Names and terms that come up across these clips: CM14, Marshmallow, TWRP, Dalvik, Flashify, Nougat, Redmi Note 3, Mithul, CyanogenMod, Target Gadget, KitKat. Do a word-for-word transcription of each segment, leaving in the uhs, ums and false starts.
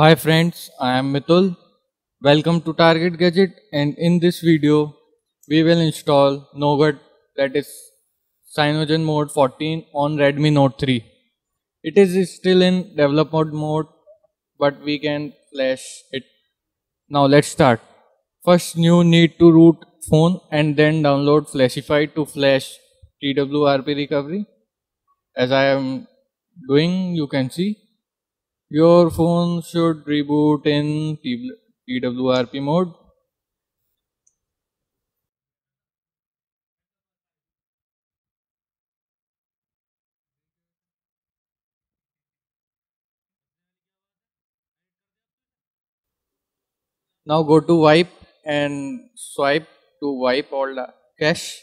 Hi friends, I am Mithul. Welcome to Target Gadget, and in this video we will install Nougat, that is CyanogenMod fourteen on Redmi Note three. It is still in development mode, but we can flash it. Now let's start. First you need to root phone and then download Flashify to flash T W R P recovery. As I am doing, you can see your phone should reboot in T W R P mode. Now go to wipe and swipe to wipe all the cache.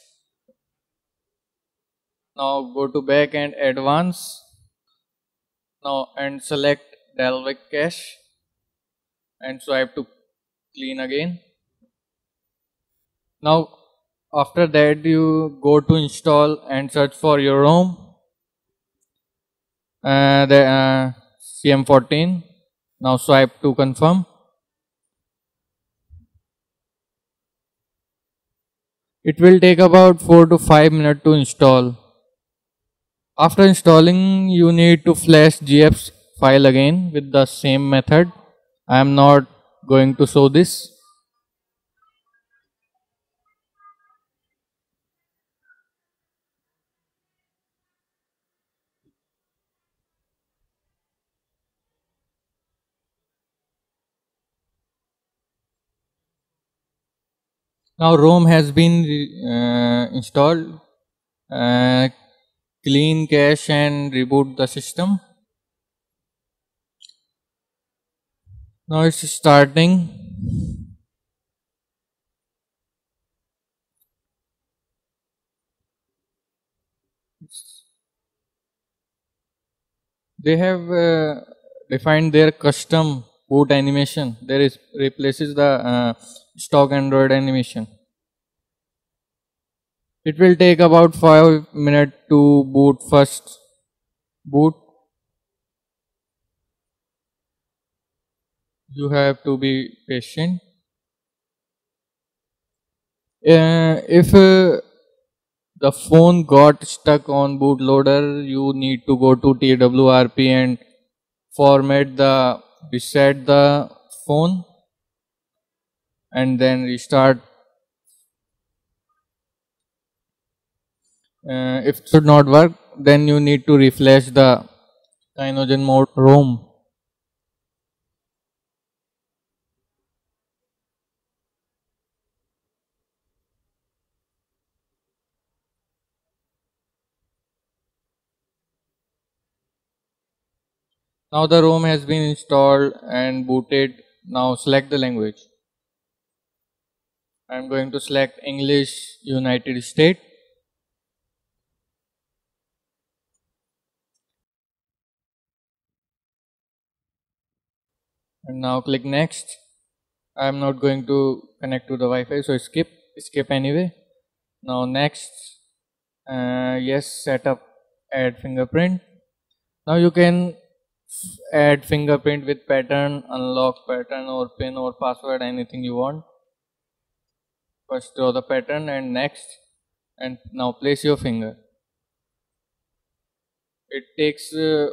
Now go to back and advance. Now and select Dalvik cache and swipe to clean again. Now after that you go to install and search for your ROM, uh, the uh, C M fourteen. Now swipe to confirm. It will take about four to five minutes to install. After installing, you need to flash G F file again with the same method. I am not going to show this. Now ROM has been uh, installed. Uh, clean cache and reboot the system. Now it's starting. They have uh, defined their custom boot animation. There is replaces the uh, stock Android animation. It will take about five minutes to boot first boot. You have to be patient. Uh, if uh, the phone got stuck on bootloader, you need to go to T W R P and format the reset the phone and then restart. Uh, if it should not work, then you need to reflash the CyanogenMod ROM. Now the ROM has been installed and booted. Now select the language. I am going to select English, United States. And now click next. I am not going to connect to the Wi-Fi, so skip, skip anyway. Now next, uh, yes, setup, add fingerprint. Now you can add fingerprint with pattern, unlock pattern or pin or password, anything you want. First draw the pattern and next, and now place your finger. It takes uh,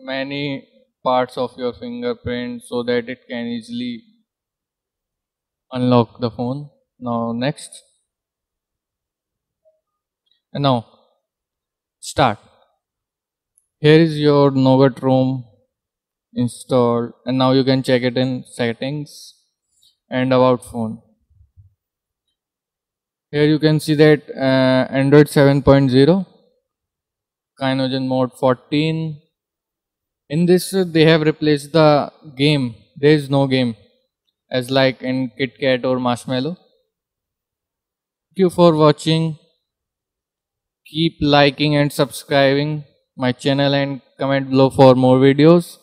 many parts of your fingerprint so that it can easily unlock the phone. Now next, and now start. Here is your Nougat ROM installed, and now you can check it in settings and about phone. Here you can see that uh, Android seven point zero, CyanogenMod fourteen. In this uh, they have replaced the game. There is no game as like in KitKat or Marshmallow. Thank you for watching. Keep liking and subscribing my channel and comment below for more videos.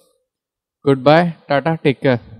Goodbye, tata, take care.